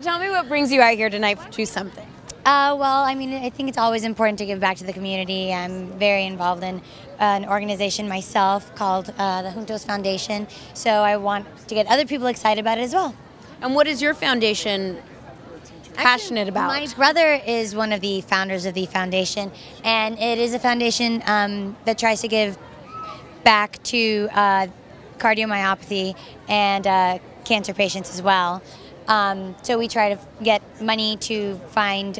Tell me what brings you out here tonight to something. Well, I mean, I think it's always important to give back to the community. I'm very involved in an organization myself called the Juntos Foundation, so I want to get other people excited about it as well. And what is your foundation passionate about? My brother is one of the founders of the foundation, and it is a foundation that tries to give back to cardiomyopathy and cancer patients as well. So we try to get money to find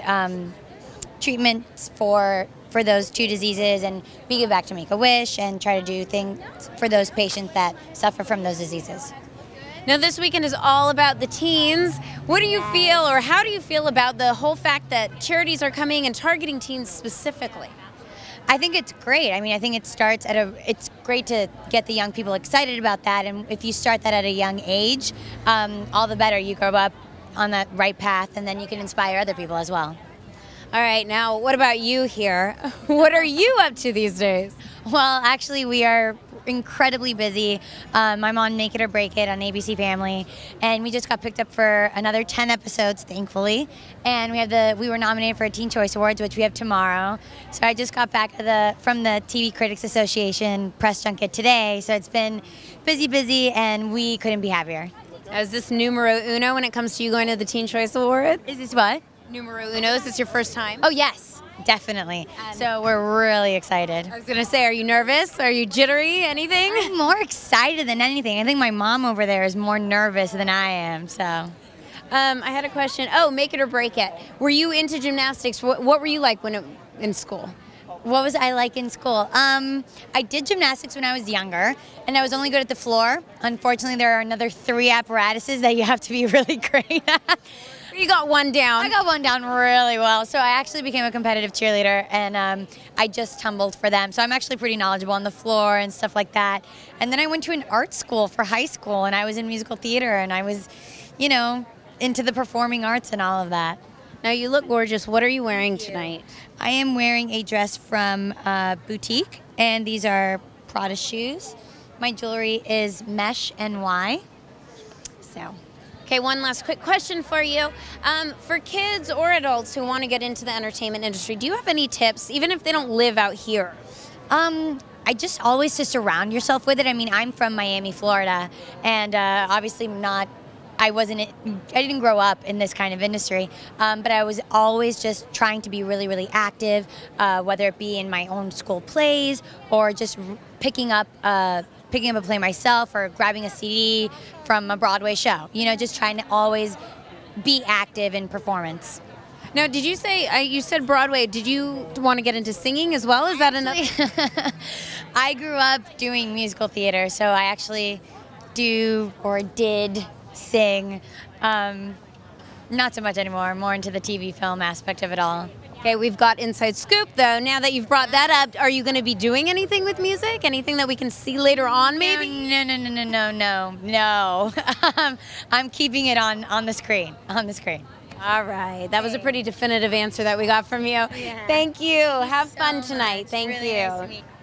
treatments for those two diseases, and we give back to Make-A-Wish and try to do things for those patients that suffer from those diseases. Now this weekend is all about the teens. What do you feel, or how do you feel about the whole fact that charities are coming and targeting teens specifically? I think it's great. I mean, I think it starts at it's great to get the young people excited about that, and if you start that at a young age, all the better. You grow up on that right path, and then you can inspire other people as well. All right, now what about you here? What are you up to these days? Well, actually, we are incredibly busy. I'm on Make It or Break It on ABC Family, and we just got picked up for another 10 episodes, thankfully. And we were nominated for a Teen Choice Awards, which we have tomorrow. So I just got back from the TV Critics Association press junket today. So it's been busy, and we couldn't be happier. Is this numero uno when it comes to you going to the Teen Choice Awards? Is this what? Numero uno. Is this your first time? Oh yes. Definitely. So we're really excited. I was going to say, are you nervous? Are you jittery? Anything? I'm more excited than anything. I think my mom over there is more nervous than I am. So I had a question. Oh, Make It or Break It. Were you into gymnastics? What were you like in school? What was I like in school? I did gymnastics when I was younger, and I was only good at the floor. Unfortunately, there are another 3 apparatuses that you have to be really great at. You got one down. I got one down really well. So I actually became a competitive cheerleader, and I just tumbled for them. So I'm actually pretty knowledgeable on the floor and stuff like that. And then I went to an art school for high school, and I was in musical theater, and I was, you know, into the performing arts and all of that. Now you look gorgeous. What are you wearing tonight? I am wearing a dress from boutique, and these are Prada shoes. My jewelry is mesh NY. So. Okay, one last quick question for you. For kids or adults who want to get into the entertainment industry, do you have any tips, even if they don't live out here? I just always to surround yourself with it. I mean, I'm from Miami, Florida, and obviously I didn't grow up in this kind of industry, but I was always just trying to be really, really active, whether it be in my own school plays or just picking up a play myself, or grabbing a CD from a Broadway show. You know, just trying to always be active in performance. Now, did you say, you said Broadway, did you want to get into singing as well? Is that another? I grew up doing musical theater, so I actually did sing. Not so much anymore, I'm more into the TV film aspect of it all. Okay, we've got Inside Scoop, though. Now that you've brought that up, are you going to be doing anything with music? Anything that we can see later on, maybe? No. I'm keeping it on the screen. All right. That was a pretty definitive answer that we got from you. Yeah. Thank you. Have fun tonight. Thank you. Nice to meet you.